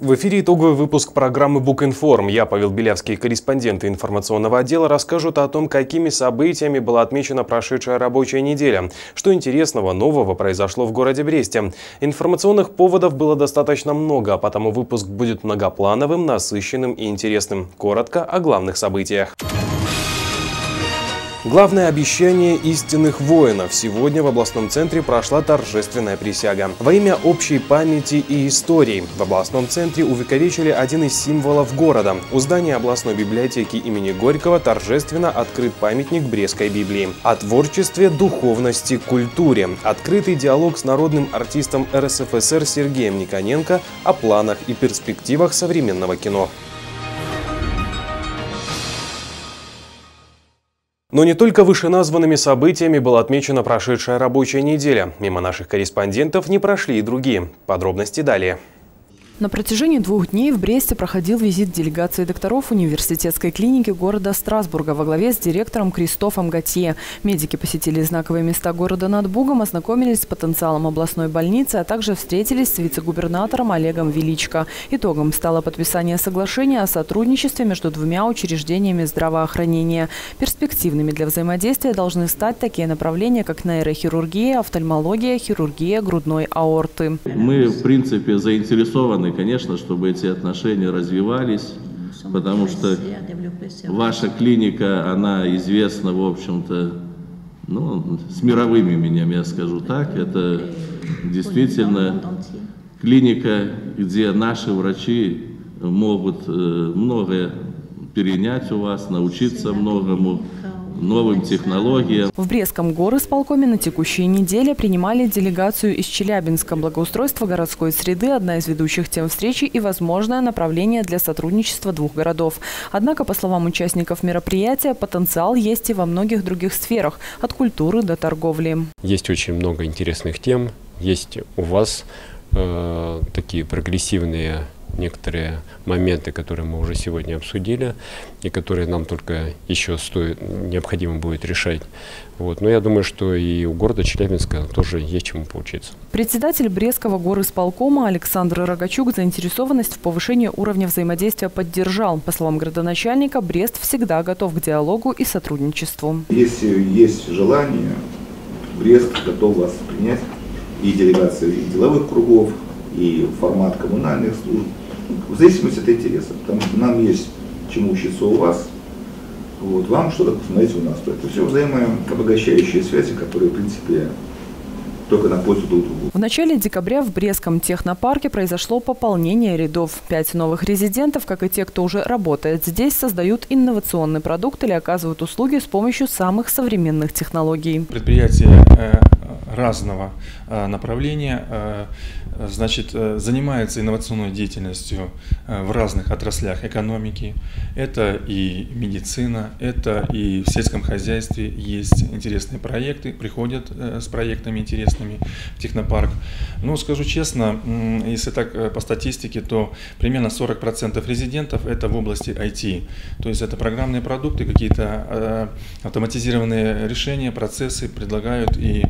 В эфире итоговый выпуск программы «Букинформ». Я, Павел Белявский, корреспонденты информационного отдела, расскажут о том, какими событиями была отмечена прошедшая рабочая неделя, что интересного нового произошло в городе Бресте. Информационных поводов было достаточно много, а потому выпуск будет многоплановым, насыщенным и интересным. Коротко о главных событиях. Главное обещание истинных воинов. Сегодня в областном центре прошла торжественная присяга. Во имя общей памяти и истории в областном центре увековечили один из символов города. У здания областной библиотеки имени Горького торжественно открыт памятник Брестской Библии. О творчестве, духовности, культуре. Открытый диалог с народным артистом РСФСР Сергеем Никоненко о планах и перспективах современного кино. Но не только вышеназванными событиями была отмечена прошедшая рабочая неделя. Мимо наших корреспондентов не прошли и другие. Подробности далее. На протяжении 2 дней в Бресте проходил визит делегации докторов университетской клиники города Страсбурга во главе с директором Кристофом Готье. Медики посетили знаковые места города над Бугом, ознакомились с потенциалом областной больницы, а также встретились с вице-губернатором Олегом Величко. Итогом стало подписание соглашения о сотрудничестве между двумя учреждениями здравоохранения. Перспективными для взаимодействия должны стать такие направления, как нейрохирургия, офтальмология, хирургия грудной аорты. Мы, в принципе, заинтересованы, конечно, чтобы эти отношения развивались, потому что ваша клиника, она известна, в общем-то, ну, с мировыми именем, я скажу так. Это действительно клиника, где наши врачи могут многое перенять у вас, научиться многому, новым технологиям. В Брестском горисполкоме на текущей неделе принимали делегацию из Челябинска. Благоустройство городской среды – одна из ведущих тем встречи и возможное направление для сотрудничества двух городов. Однако, по словам участников мероприятия, потенциал есть и во многих других сферах – от культуры до торговли. Есть очень много интересных тем. Есть у вас такие прогрессивные некоторые моменты, которые мы уже сегодня обсудили и которые нам только еще необходимо будет решать. Вот. Но я думаю, что и у города Челябинска тоже есть чему поучиться. Председатель Брестского горисполкома Александр Рогачук заинтересованность в повышении уровня взаимодействия поддержал. По словам градоначальника, Брест всегда готов к диалогу и сотрудничеству. Если есть желание, Брест готов вас принять, и делегации деловых кругов, и формат коммунальных служб, в зависимости от интереса, потому что нам есть чему учиться у вас, вот, вам что-то посмотреть у нас. Это все взаимообогащающие связи, которые, в принципе, только на пользу друг другу. В начале декабря в Брестском технопарке произошло пополнение рядов. 5 новых резидентов, как и те, кто уже работает здесь, создают инновационный продукт или оказывают услуги с помощью самых современных технологий. Предприятие разного направления, значит, занимается инновационной деятельностью в разных отраслях экономики. Это и медицина, это и в сельском хозяйстве есть интересные проекты, приходят с проектами интересными в технопарк. Ну, скажу честно, если так по статистике, то примерно 40% резидентов это в области IT. То есть это программные продукты, какие-то автоматизированные решения, процессы предлагают и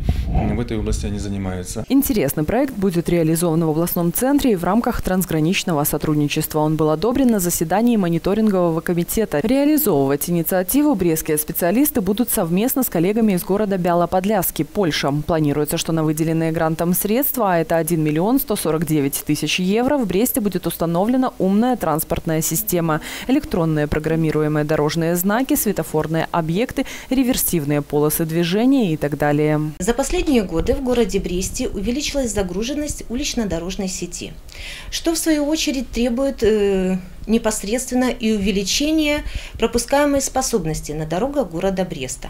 в этой области они занимаются. Интересный проект будет реализован в областном центре и в рамках трансграничного сотрудничества. Он был одобрен на заседании мониторингового комитета. Реализовывать инициативу брестские специалисты будут совместно с коллегами из города Бяло-Подляски, Польша. Планируется, что на выделенные грантом средства, а это 1 149 000 евро, в Бресте будет установлена умная транспортная система, электронные программируемые дорожные знаки, светофорные объекты, реверсивные полосы движения и так далее. За последние годы в городе Бресте увеличилась загруженность улично-дорожной сети, что в свою очередь требует непосредственно и увеличения пропускаемой способности на дорогах города Бреста.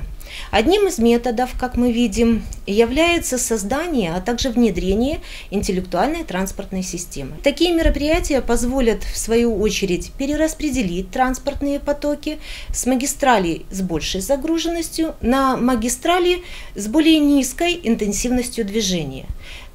Одним из методов, как мы видим, является создание, а также внедрение интеллектуальной транспортной системы. Такие мероприятия позволят, в свою очередь, перераспределить транспортные потоки с магистралей с большей загруженностью на магистрали с более низкой интенсивностью движения.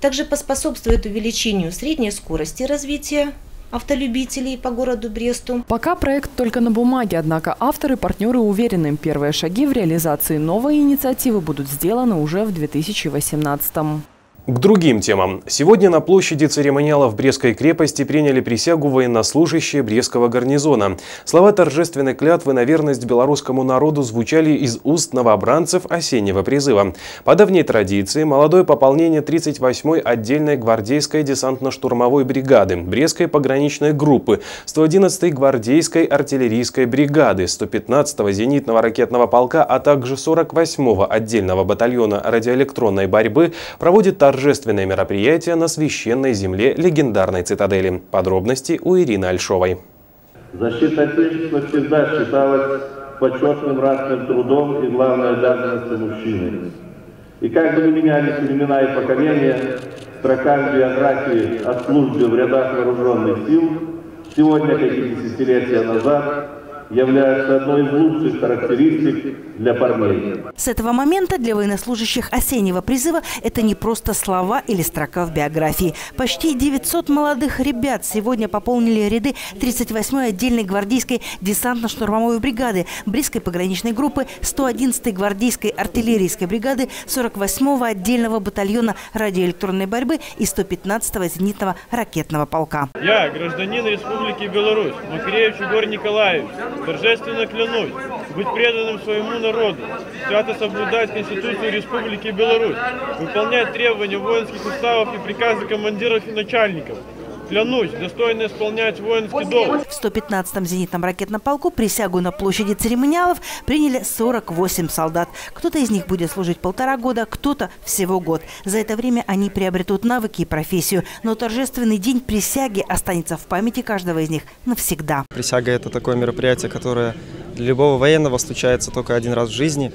Также поспособствует увеличению средней скорости развития автолюбителей по городу Бресту. Пока проект только на бумаге, однако авторы и партнеры уверены, первые шаги в реализации новой инициативы будут сделаны уже в 2018-м. К другим темам. Сегодня на площади церемониалов Брестской крепости приняли присягу военнослужащие Брестского гарнизона. Слова торжественной клятвы на верность белорусскому народу звучали из уст новобранцев осеннего призыва. По давней традиции, молодое пополнение 38-й отдельной гвардейской десантно-штурмовой бригады, Брестской пограничной группы, 111-й гвардейской артиллерийской бригады, 115-го зенитного ракетного полка, а также 48-го отдельного батальона радиоэлектронной борьбы проводит торжественное мероприятие на священной земле легендарной цитадели. Подробности у Ирины Альшовой. Защита Отечества всегда считалась почетным ратным трудом и главной обязанностью мужчины. И как бы менялись времена и поколения, строка биографии о службе в рядах вооруженных сил сегодня, как и десятилетия назад, является одной из лучших характеристик для парней. С этого момента для военнослужащих осеннего призыва это не просто слова или строка в биографии. Почти 900 молодых ребят сегодня пополнили ряды 38-й отдельной гвардейской десантно-штурмовой бригады, Брестской пограничной группы, 111-й гвардейской артиллерийской бригады, 48-го отдельного батальона радиоэлектронной борьбы и 115-го зенитного ракетного полка. Я, гражданин Республики Беларусь, Макаревич Егор Николаевич, торжественно клянусь быть преданным своему народу, свято соблюдать Конституцию Республики Беларусь, выполнять требования воинских уставов и приказы командиров и начальников. Клянусь достойно исполнять воинский долг. В 115-м зенитном ракетном полку присягу на площади церемониалов приняли 48 солдат. Кто-то из них будет служить 1,5 года, кто-то всего год. За это время они приобретут навыки и профессию. Но торжественный день присяги останется в памяти каждого из них навсегда. Присяга – это такое мероприятие, которое для любого военного случается только один раз в жизни.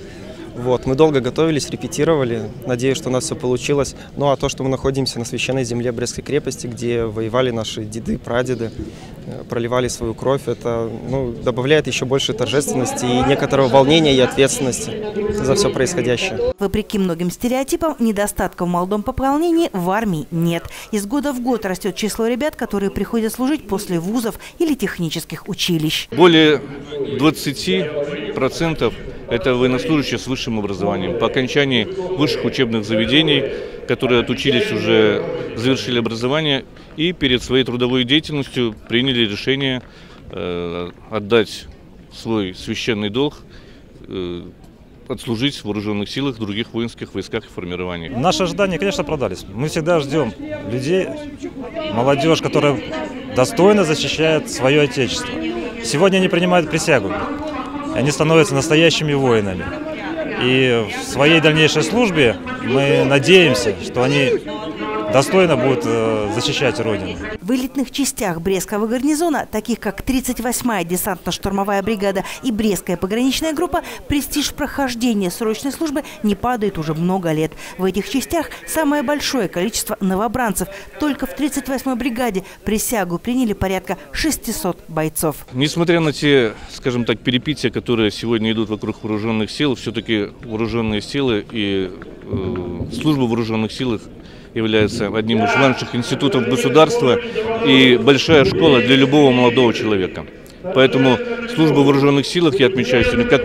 Вот. Мы долго готовились, репетировали. Надеюсь, что у нас все получилось. Ну а то, что мы находимся на священной земле Брестской крепости, где воевали наши деды, прадеды, проливали свою кровь, это добавляет еще больше торжественности и некоторого волнения и ответственности за все происходящее. Вопреки многим стереотипам, недостатка в молодом пополнении в армии нет. Из года в год растет число ребят, которые приходят служить после вузов или технических училищ. Более 20% это военнослужащие с высшим образованием. По окончании высших учебных заведений, которые отучились уже, завершили образование и перед своей трудовой деятельностью приняли решение отдать свой священный долг, отслужить в вооруженных силах, других воинских войсках и формированиях. Наши ожидания, конечно, продались. Мы всегда ждем людей, молодежь, которая достойно защищает свое отечество. Сегодня они принимают присягу. Они становятся настоящими воинами. И в своей дальнейшей службе мы надеемся, что они достойно будут защищать Родину. В элитных частях Брестского гарнизона, таких как 38-я десантно-штурмовая бригада и Брестская пограничная группа, престиж прохождения срочной службы не падает уже много лет. В этих частях самое большое количество новобранцев. Только в 38-й бригаде присягу приняли порядка 600 бойцов. Несмотря на те, скажем так, перипетии, которые сегодня идут вокруг вооруженных сил, все-таки вооруженные силы и служба в вооруженных силах является одним из лучших институтов государства и большая школа для любого молодого человека. Поэтому служба в вооруженных силах, я отмечаю сегодня, как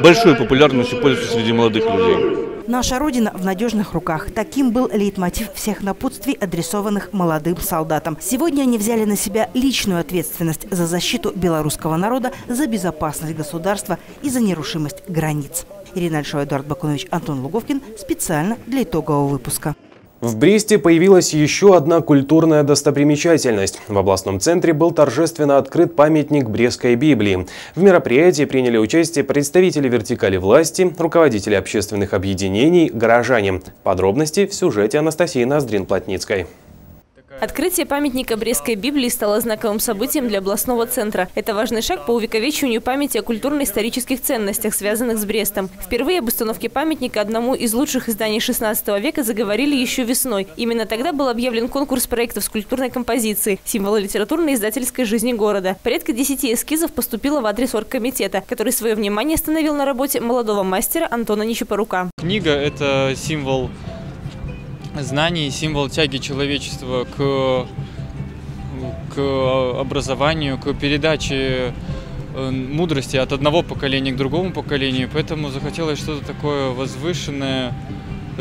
большой популярностью пользуется среди молодых людей. Наша Родина в надежных руках. Таким был лейтмотив всех напутствий, адресованных молодым солдатам. Сегодня они взяли на себя личную ответственность за защиту белорусского народа, за безопасность государства и за нерушимость границ. Ирина Альшова, Эдуард Бакунович, Антон Луговкин. Специально для итогового выпуска. В Бресте появилась еще одна культурная достопримечательность. В областном центре был торжественно открыт памятник Брестской Библии. В мероприятии приняли участие представители вертикали власти, руководители общественных объединений, горожане. Подробности в сюжете Анастасии Ноздрин-Плотницкой. Открытие памятника Брестской Библии стало знаковым событием для областного центра. Это важный шаг по увековечиванию памяти о культурно-исторических ценностях, связанных с Брестом. Впервые об установке памятника одному из лучших изданий XVI века заговорили еще весной. Именно тогда был объявлен конкурс проектов скульптурной композиции, символы литературной и издательской жизни города. Порядка 10 эскизов поступило в адрес оргкомитета, который свое внимание остановил на работе молодого мастера Антона Нечапорука. Книга – это символ знаний, символ тяги человечества к образованию, к передаче мудрости от одного поколения к другому поколению. Поэтому захотелось что-то такое возвышенное,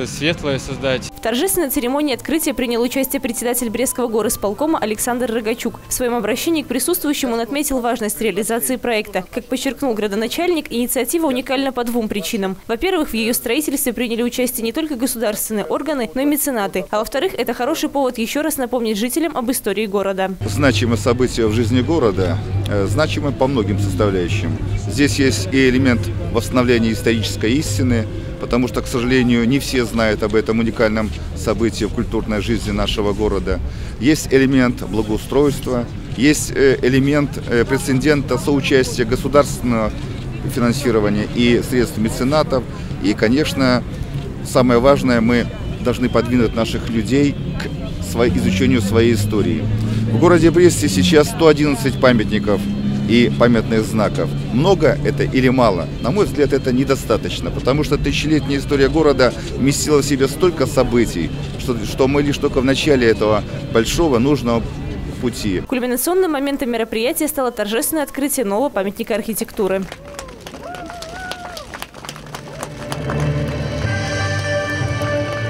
светлое создать. В торжественной церемонии открытия принял участие председатель Брестского горосполкома Александр Рогачук. В своем обращении к присутствующим он отметил важность реализации проекта. Как подчеркнул градоначальник, инициатива уникальна по двум причинам. Во-первых, в ее строительстве приняли участие не только государственные органы, но и меценаты. А во-вторых, это хороший повод еще раз напомнить жителям об истории города. Значимые события в жизни города значимы по многим составляющим. Здесь есть и элемент восстановления исторической истины, потому что, к сожалению, не все знают об этом уникальном событии в культурной жизни нашего города. Есть элемент благоустройства, есть элемент прецедента соучастия государственного финансирования и средств меценатов. И, конечно, самое важное, мы должны подвинуть наших людей к изучению своей истории. В городе Бресте сейчас 111 памятников и памятных знаков. Много это или мало? На мой взгляд, это недостаточно, потому что тысячелетняя история города вместила в себе столько событий, что мы лишь только в начале этого большого нужного пути. Кульминационным моментом мероприятия стало торжественное открытие нового памятника архитектуры.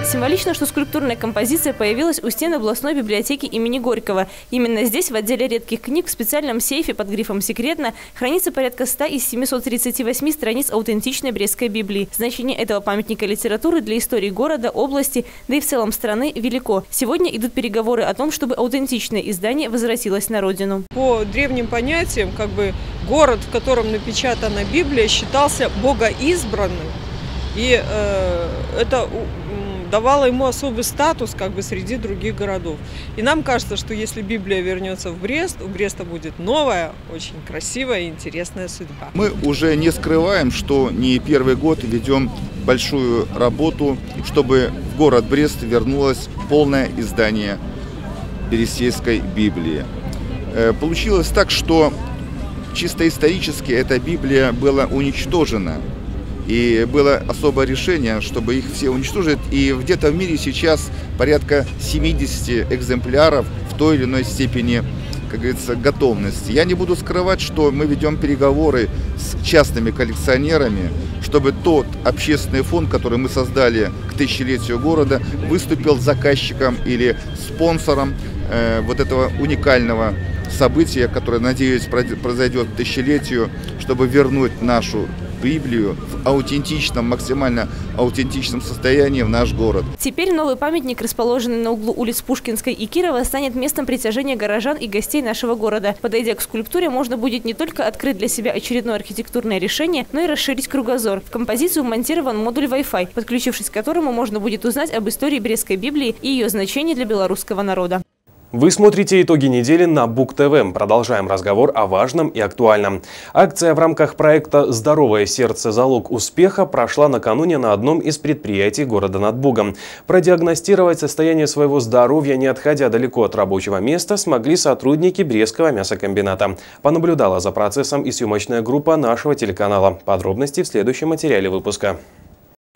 Символично, что скульптурная композиция появилась у стен областной библиотеки имени Горького. Именно здесь, в отделе редких книг, в специальном сейфе под грифом «Секретно», хранится порядка 100 из 738 страниц аутентичной Брестской Библии. Значение этого памятника литературы для истории города, области, да и в целом страны велико. Сегодня идут переговоры о том, чтобы аутентичное издание возвратилось на родину. По древним понятиям, город, в котором напечатана Библия, считался богоизбранным. И это давала ему особый статус среди других городов. И нам кажется, что если Библия вернется в Брест, у Бреста будет новая, очень красивая и интересная судьба. Мы уже не скрываем, что не первый год ведем большую работу, чтобы в город Брест вернулось полное издание Берестейской Библии. Получилось так, что чисто исторически эта Библия была уничтожена. И было особое решение, чтобы их все уничтожить. И где-то в мире сейчас порядка 70 экземпляров в той или иной степени, готовности. Я не буду скрывать, что мы ведем переговоры с частными коллекционерами, чтобы тот общественный фонд, который мы создали к тысячелетию города, выступил заказчиком или спонсором вот этого уникального события, которое, надеюсь, произойдет к тысячелетию, чтобы вернуть нашу Библию в аутентичном, максимально аутентичном состоянии в наш город. Теперь новый памятник, расположенный на углу улиц Пушкинской и Кирова, станет местом притяжения горожан и гостей нашего города. Подойдя к скульптуре, можно будет не только открыть для себя очередное архитектурное решение, но и расширить кругозор. В композицию вмонтирован модуль Wi-Fi, подключившись к которому можно будет узнать об истории Брестской Библии и ее значении для белорусского народа. Вы смотрите итоги недели на Бук ТВ. Продолжаем разговор о важном и актуальном. Акция в рамках проекта «Здоровое сердце. Залог успеха» прошла накануне на одном из предприятий города над Бугом. Продиагностировать состояние своего здоровья, не отходя далеко от рабочего места, смогли сотрудники Брестского мясокомбината. Понаблюдала за процессом и съемочная группа нашего телеканала. Подробности в следующем материале выпуска.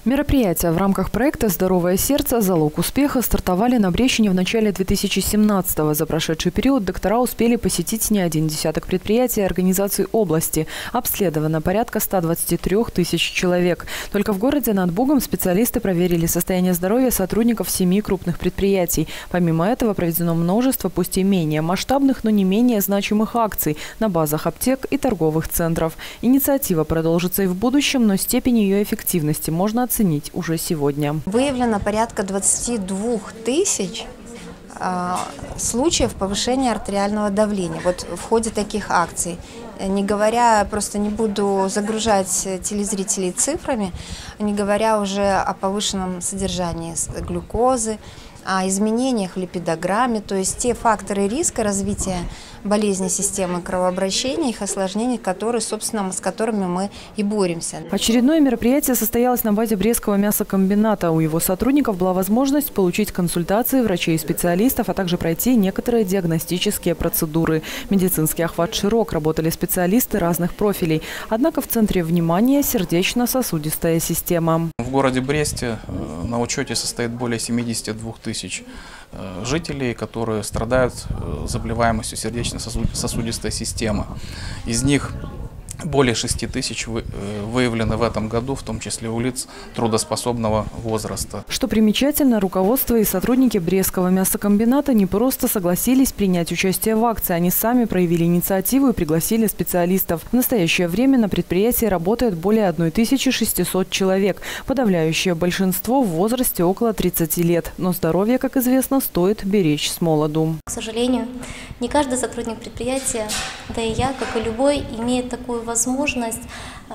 Мероприятия в рамках проекта «Здоровое сердце. Залог успеха» стартовали на Брещине в начале 2017-го. За прошедший период доктора успели посетить не один десяток предприятий и организаций области. Обследовано порядка 123 тысяч человек. Только в городе над Бугом специалисты проверили состояние здоровья сотрудников 7 крупных предприятий. Помимо этого проведено множество, пусть и менее масштабных, но не менее значимых акций на базах аптек и торговых центров. Инициатива продолжится и в будущем, но степень ее эффективности можно оценить уже сегодня. Выявлено порядка 22 тысяч случаев повышения артериального давления в ходе таких акций. Не говоря, просто не буду загружать телезрителей цифрами, не говоря уже о повышенном содержании глюкозы, о изменениях в липидограмме, то есть те факторы риска развития болезни системы кровообращения, их осложнений, которые, собственно, с которыми мы и боремся. Очередное мероприятие состоялось на базе Брестского мясокомбината. У его сотрудников была возможность получить консультации врачей и специалистов, а также пройти некоторые диагностические процедуры. Медицинский охват широк, работали специалисты разных профилей. Однако в центре внимания сердечно-сосудистая система. В городе Бресте на учете состоит более 72 тысяч жителей, которые страдают заболеваемостью сердечно-сосудистой системы. Из них Более 6000 выявлено в этом году, в том числе у лиц трудоспособного возраста. Что примечательно, руководство и сотрудники Брестского мясокомбината не просто согласились принять участие в акции, они сами проявили инициативу и пригласили специалистов. В настоящее время на предприятии работает более 1600 человек. Подавляющее большинство в возрасте около 30 лет. Но здоровье, как известно, стоит беречь с молоду. К сожалению, не каждый сотрудник предприятия, да и я, как и любой, имеет такую возможность,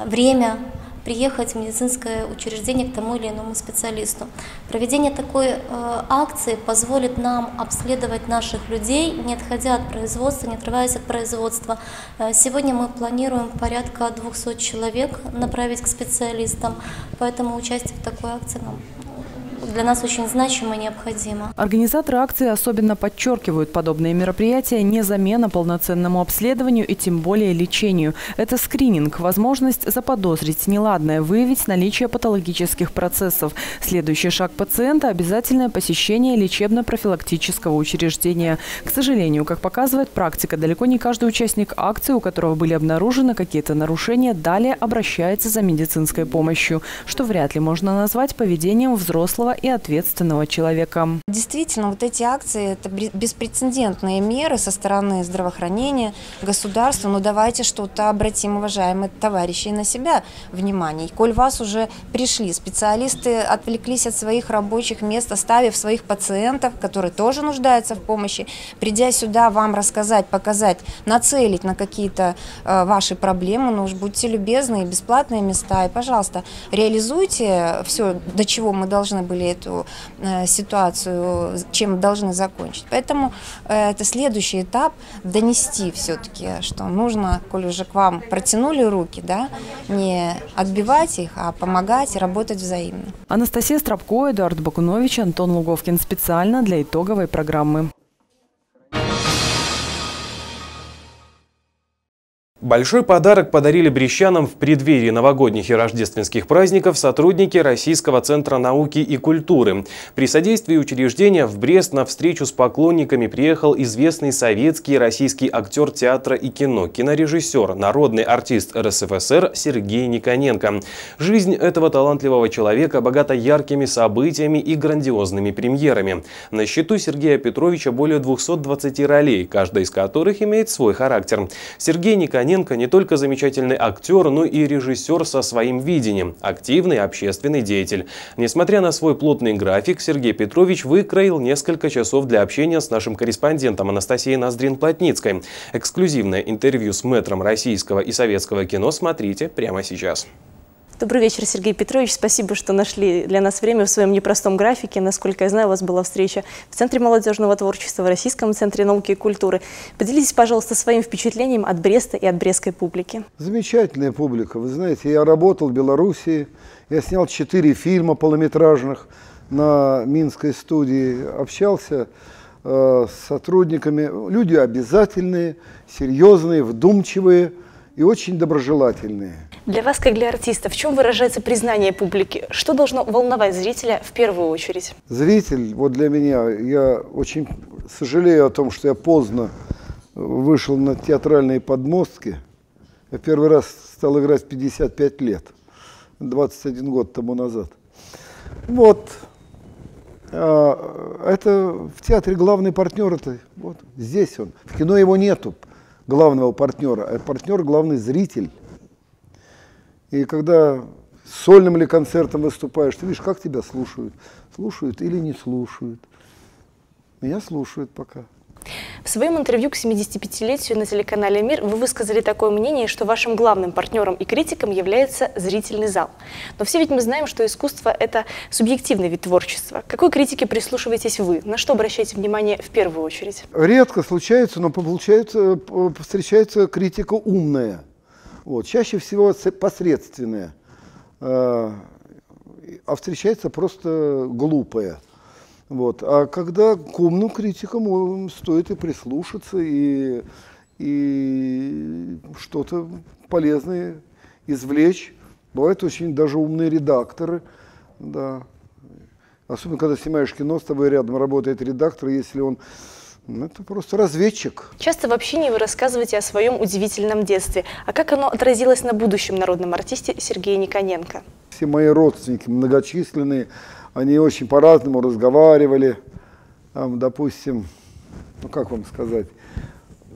время приехать в медицинское учреждение к тому или иному специалисту. Проведение такой акции позволит нам обследовать наших людей, не отходя от производства, не отрываясь от производства. Сегодня мы планируем порядка 200 человек направить к специалистам, поэтому участие в такой акции для нас очень значимо и необходимо. Организаторы акции особенно подчеркивают, подобные мероприятия не замена полноценному обследованию и тем более лечению. Это скрининг, возможность заподозрить неладное, выявить наличие патологических процессов. Следующий шаг пациента – обязательное посещение лечебно-профилактического учреждения. К сожалению, как показывает практика, далеко не каждый участник акции, у которого были обнаружены какие-то нарушения, далее обращается за медицинской помощью, что вряд ли можно назвать поведением взрослого и ответственного человека. Действительно, вот эти акции – это беспрецедентные меры со стороны здравоохранения, государства. Но давайте что-то обратим, уважаемые товарищи, на себя внимание. И коль вас уже пришли, специалисты отвлеклись от своих рабочих мест, оставив своих пациентов, которые тоже нуждаются в помощи, придя сюда вам рассказать, показать, нацелить на какие-то ваши проблемы, но уж будьте любезны, бесплатные места, и, пожалуйста, реализуйте все, до чего мы должны были эту ситуацию, чем должны закончить. Поэтому это следующий этап, донести все-таки, что нужно, коль уже к вам протянули руки, да, не отбивать их, а помогать и работать взаимно. Анастасия Стропко, Эдуард Бакунович, Антон Луговкин. Специально для итоговой программы. Большой подарок подарили брестчанам в преддверии новогодних и рождественских праздников сотрудники Российского центра науки и культуры. При содействии учреждения в Брест на встречу с поклонниками приехал известный советский и российский актер театра и кино, кинорежиссер, народный артист РСФСР Сергей Никоненко. Жизнь этого талантливого человека богата яркими событиями и грандиозными премьерами. На счету Сергея Петровича более 220 ролей, каждая из которых имеет свой характер. Сергей Никоненко не только замечательный актер, но и режиссер со своим видением, активный общественный деятель. Несмотря на свой плотный график, Сергей Петрович выкроил несколько часов для общения с нашим корреспондентом Анастасией Ноздрин-Плотницкой. Эксклюзивное интервью с мэтром российского и советского кино смотрите прямо сейчас. Добрый вечер, Сергей Петрович. Спасибо, что нашли для нас время в своем непростом графике. Насколько я знаю, у вас была встреча в Центре молодежного творчества, в Российском центре науки и культуры. Поделитесь, пожалуйста, своим впечатлением от Бреста и от брестской публики. Замечательная публика. Вы знаете, я работал в Белоруссии. Я снял 4 фильма полнометражных на Минской студии. Общался с сотрудниками. Люди обязательные, серьезные, вдумчивые и очень доброжелательные. Для вас, как для артиста, в чем выражается признание публики? Что должно волновать зрителя в первую очередь? Зритель, вот для меня, я очень сожалею о том, что я поздно вышел на театральные подмостки. Я первый раз стал играть в 55 лет, 21 год тому назад. Вот, это в театре главный партнер, это вот здесь он. В кино его нету, главного партнера, а партнер – главный зритель. И когда сольным или концертом выступаешь, ты видишь, как тебя слушают. Слушают или не слушают. Меня слушают пока. В своем интервью к 75-летию на телеканале «Мир» вы высказали такое мнение, что вашим главным партнером и критиком является зрительный зал. Но все ведь мы знаем, что искусство – это субъективный вид творчества. К какой критике прислушиваетесь вы? На что обращаете внимание в первую очередь? Редко случается, но встречается критика умная. Вот. Чаще всего посредственная, а встречается просто глупая. Вот. А когда к умным критикам стоит и прислушаться, и что-то полезное извлечь. Бывают очень даже умные редакторы. Да. Особенно, когда снимаешь кино, с тобой рядом работает редактор, если он Это просто разведчик. Часто в общении вы рассказываете о своем удивительном детстве. А как оно отразилось на будущем народном артисте Сергее Никоненко? Все мои родственники многочисленные, они очень по-разному разговаривали. Там, допустим, ну как вам сказать,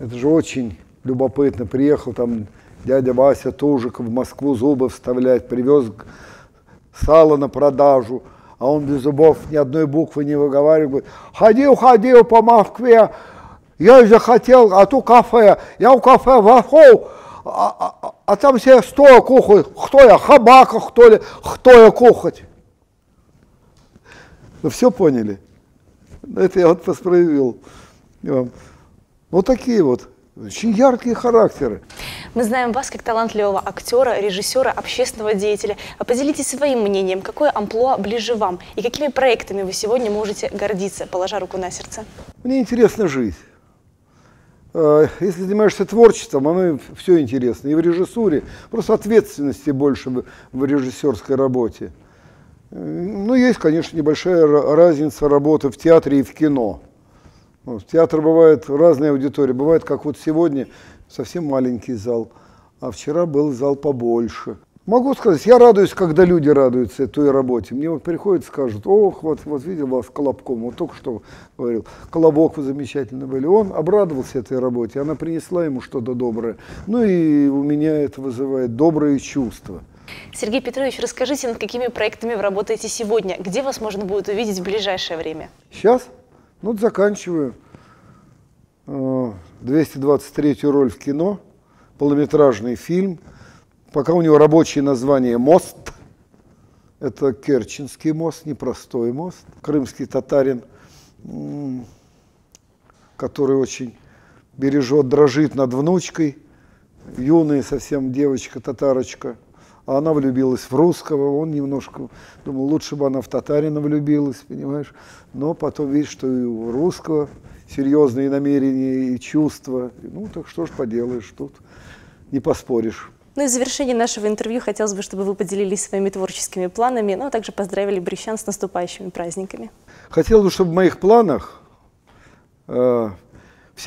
это же очень любопытно. Приехал там дядя Вася Тужиков в Москву зубы вставлять, привез сало на продажу. А он без зубов ни одной буквы не выговаривает. Ходил по Москве, я захотел, а то кафе. Я в кафе вошел, а там все стоя кухают. Кто я, хабака, кто ли, кто я кухать? Ну все поняли? Это я вот воспроизвел. Вот такие вот. Очень яркие характеры. Мы знаем вас как талантливого актера, режиссера, общественного деятеля. А поделитесь своим мнением, какое амплуа ближе вам? И какими проектами вы сегодня можете гордиться, положа руку на сердце? Мне интересно жить. Если занимаешься творчеством, оно все интересно. И в режиссуре. Просто ответственности больше в режиссерской работе. Ну, есть, конечно, небольшая разница работы в театре и в кино. В театре бывает разная аудитория. Бывает, как вот сегодня, совсем маленький зал, а вчера был зал побольше. Могу сказать, я радуюсь, когда люди радуются той работе. Мне вот приходят, скажут, ох, вот видел вас Колобком, вот только что говорил, Колобок вы замечательно были. Он обрадовался этой работе, она принесла ему что-то доброе. Ну и у меня это вызывает добрые чувства. Сергей Петрович, расскажите, над какими проектами вы работаете сегодня? Где вас можно будет увидеть в ближайшее время? Сейчас? Ну, вот заканчиваю 223-ю роль в кино, полнометражный фильм. Пока у него рабочее название «Мост». Это Керченский мост, непростой мост. Крымский татарин, который очень бережет, дрожит над внучкой. Юная совсем девочка-татарочка. А она влюбилась в русского, он немножко думал, лучше бы она в татарина влюбилась, понимаешь. Но потом видишь, что и у русского серьезные намерения и чувства. Ну так что ж поделаешь, тут не поспоришь. Ну и в завершении нашего интервью хотелось бы, чтобы вы поделились своими творческими планами, ну а также поздравили брестян с наступающими праздниками. Хотел бы, чтобы в моих планах все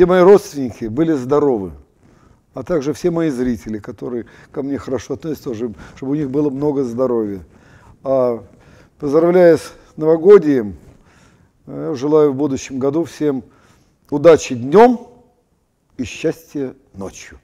мои родственники были здоровы. А также все мои зрители, которые ко мне хорошо относятся, тоже, чтобы у них было много здоровья. А поздравляя с новогодием, желаю в будущем году всем удачи днем и счастья ночью.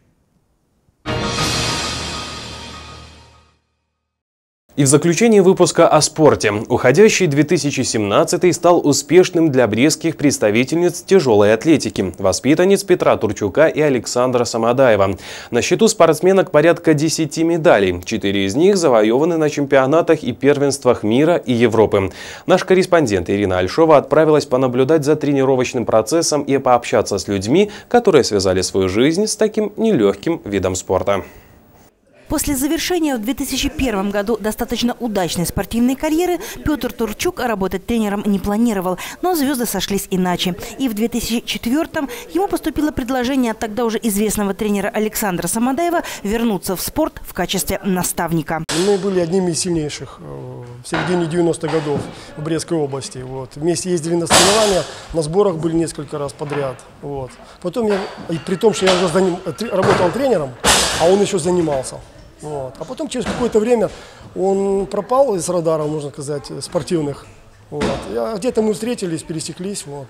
И в заключении выпуска о спорте. Уходящий 2017 стал успешным для брестских представительниц тяжелой атлетики, воспитанниц Петра Турчука и Александра Самодаева. На счету спортсменок порядка 10 медалей. 4 из них завоеваны на чемпионатах и первенствах мира и Европы. Наш корреспондент Ирина Альшова отправилась понаблюдать за тренировочным процессом и пообщаться с людьми, которые связали свою жизнь с таким нелегким видом спорта. После завершения в 2001 году достаточно удачной спортивной карьеры Петр Турчук работать тренером не планировал, но звезды сошлись иначе. И в 2004-м ему поступило предложение от тогда уже известного тренера Александра Самодаева вернуться в спорт в качестве наставника. Мы были одними из сильнейших в середине 90-х годов в Брестской области. Вот. Вместе ездили на соревнования, на сборах были несколько раз подряд. Вот. Потом я, и при том, что я уже за ним работал тренером, а он еще занимался. Вот. А потом через какое-то время он пропал из радаров, можно сказать, спортивных. Вот. Где-то мы встретились, пересеклись, вот,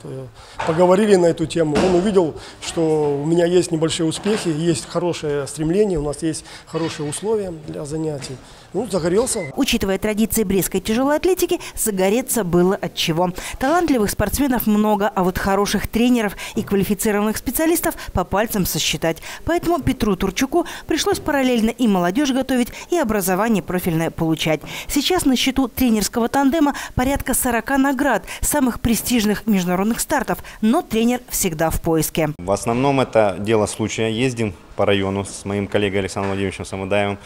поговорили на эту тему. Он увидел, что у меня есть небольшие успехи, есть хорошее стремление, у нас есть хорошие условия для занятий. Ну, загорелся. Учитывая традиции брестской тяжелой атлетики, загореться было от чего. Талантливых спортсменов много, а вот хороших тренеров и квалифицированных специалистов по пальцам сосчитать. Поэтому Петру Турчуку пришлось параллельно и молодежь готовить, и образование профильное получать. Сейчас на счету тренерского тандема порядка 40 наград, самых престижных международных стартов, но тренер всегда в поиске. В основном это дело случая. Ездим по району с моим коллегой Александром Владимировичем Самодаевым,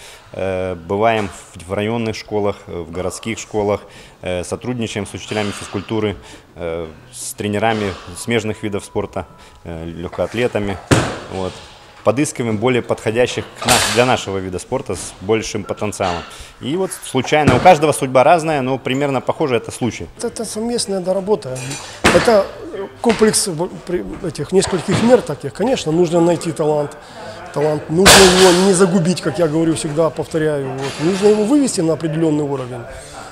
бываем в районных школах, в городских школах, сотрудничаем с учителями физкультуры, с тренерами смежных видов спорта, легкоатлетами. Вот. Подыскиваем более подходящих для нашего вида спорта с большим потенциалом. И вот случайно, у каждого судьба разная, но примерно похоже это случай. Это совместная работа. Это комплекс этих нескольких мер таких, конечно, нужно найти талант. Талант, нужно его не загубить, как я говорю, всегда повторяю. Вот. Нужно его вывести на определенный уровень.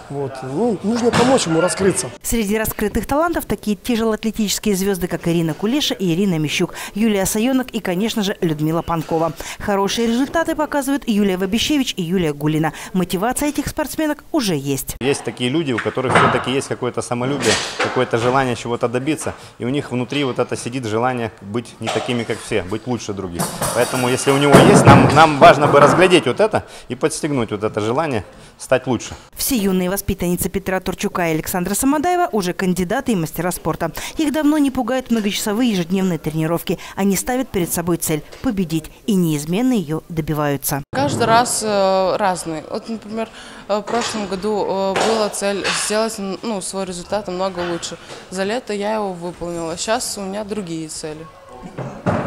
Вот. Ну, нужно помочь ему раскрыться. Среди раскрытых талантов такие тяжелоатлетические звезды, как Ирина Кулеша и Ирина Мищук, Юлия Саенок и, конечно же, Людмила Панкова. Хорошие результаты показывают Юлия Вабищевич и Юлия Гулина. Мотивация этих спортсменок уже есть. Есть такие люди, у которых все-таки есть какое-то самолюбие, какое-то желание чего-то добиться. И у них внутри вот это сидит желание быть не такими, как все, быть лучше других. Поэтому, если у него есть, нам важно бы разглядеть вот это и подстегнуть вот это желание стать лучше. Все юные воспитанницы Петра Турчука и Александра Самодаева уже кандидаты и мастера спорта. Их давно не пугают многочасовые ежедневные тренировки. Они ставят перед собой цель – победить. И неизменно ее добиваются. Каждый раз разный. Вот, например, в прошлом году была цель сделать свой результат намного лучше. За лето я его выполнила. Сейчас у меня другие цели.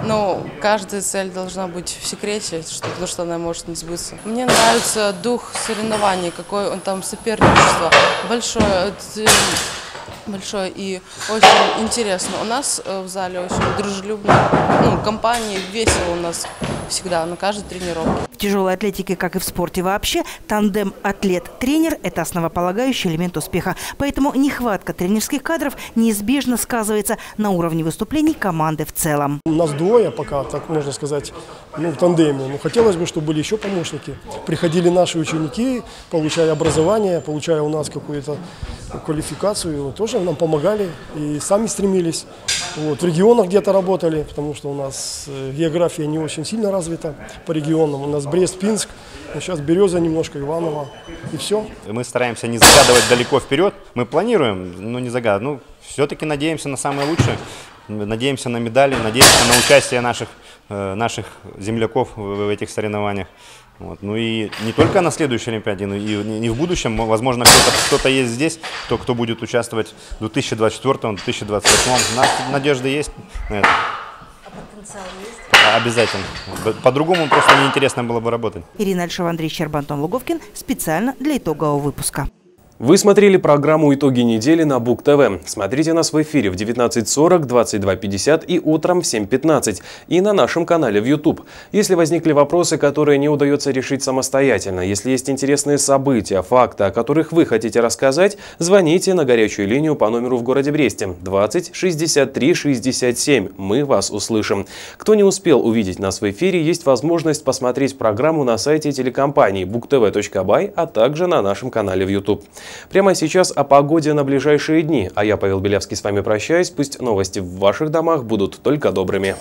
Но каждая цель должна быть в секрете, потому что она может не сбыться. Мне нравится дух соревнований, какой он там, соперничество большое и очень интересно. У нас в зале очень дружелюбная компания, весело у нас всегда на каждой тренировке. В тяжелой атлетике, как и в спорте вообще, тандем атлет-тренер – это основополагающий элемент успеха. Поэтому нехватка тренерских кадров неизбежно сказывается на уровне выступлений команды в целом. У нас двое пока, так можно сказать, в тандеме. Но хотелось бы, чтобы были еще помощники. Приходили наши ученики, получая образование, получая у нас какую-то квалификацию, тоже нам помогали и сами стремились. Вот. В регионах где-то работали, потому что у нас география не очень сильно развита по регионам. У нас Брест, Пинск, сейчас Береза немножко, Иваново и все. Мы стараемся не загадывать далеко вперед. Мы планируем, но не загадываем. Ну, все-таки надеемся на самое лучшее. Надеемся на медали, надеемся на участие наших земляков в этих соревнованиях. Вот. Ну и не только на следующей Олимпиаде, но и в будущем. Возможно, кто-то есть здесь, кто будет участвовать в 2024-2028. У нас надежда есть на это. А потенциал есть? Обязательно. По-другому просто неинтересно было бы работать. Ирина Альшева, Андрей Щерба, Антон Луговкин. Специально для итогового выпуска. Вы смотрели программу «Итоги недели» на Буг ТВ. Смотрите нас в эфире в 19:40, 22:50 и утром в 7:15 и на нашем канале в YouTube. Если возникли вопросы, которые не удается решить самостоятельно, если есть интересные события, факты, о которых вы хотите рассказать, звоните на горячую линию по номеру в городе Бресте 20 63 67. Мы вас услышим. Кто не успел увидеть нас в эфире, есть возможность посмотреть программу на сайте телекомпании bugtv.by, а также на нашем канале в YouTube. Прямо сейчас о погоде на ближайшие дни. А я, Павел Белявский, с вами прощаюсь. Пусть новости в ваших домах будут только добрыми.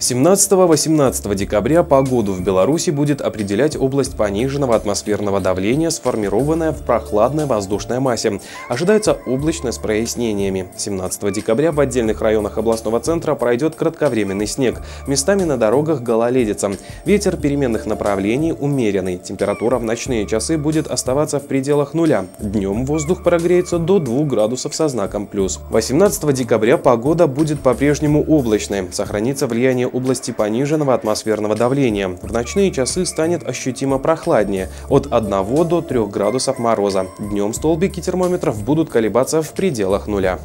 С 17-18 декабря погоду в Беларуси будет определять область пониженного атмосферного давления, сформированная в прохладной воздушной массе. Ожидается облачность с прояснениями. 17 декабря в отдельных районах областного центра пройдет кратковременный снег. Местами на дорогах гололедица. Ветер переменных направлений умеренный. Температура в ночные часы будет оставаться в пределах нуля. Днем воздух прогреется до 2 градусов со знаком плюс. 18 декабря погода будет по-прежнему облачной. Сохранится влияние области пониженного атмосферного давления. В ночные часы станет ощутимо прохладнее, от 1 до 3 градусов мороза. Днем столбики термометров будут колебаться в пределах нуля.